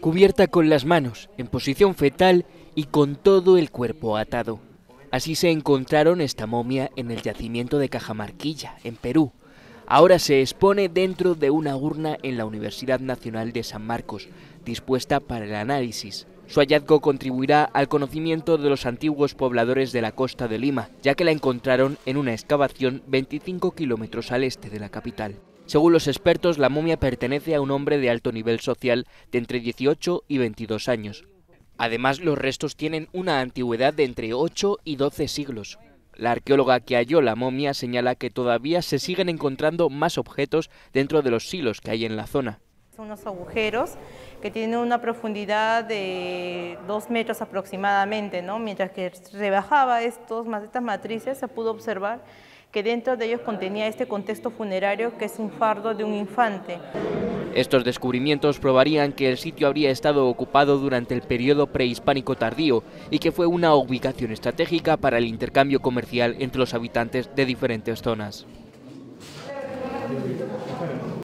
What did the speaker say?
cubierta con las manos, en posición fetal y con todo el cuerpo atado. Así se encontraron esta momia en el yacimiento de Cajamarquilla, en Perú. Ahora se expone dentro de una urna en la Universidad Nacional de San Marcos, dispuesta para el análisis. Su hallazgo contribuirá al conocimiento de los antiguos pobladores de la costa de Lima, ya que la encontraron en una excavación 25 kilómetros al este de la capital. Según los expertos, la momia pertenece a un hombre de alto nivel social de entre 18 y 22 años. Además, los restos tienen una antigüedad de entre 8 y 12 siglos. La arqueóloga que halló la momia señala que todavía se siguen encontrando más objetos dentro de los silos que hay en la zona. Son unos agujeros que tienen una profundidad de 2 metros aproximadamente, ¿no? Mientras que rebajaba estas matrices, se pudo observar que dentro de ellos contenía este contexto funerario que es un fardo de un infante. Estos descubrimientos probarían que el sitio habría estado ocupado durante el periodo prehispánico tardío y que fue una ubicación estratégica para el intercambio comercial entre los habitantes de diferentes zonas.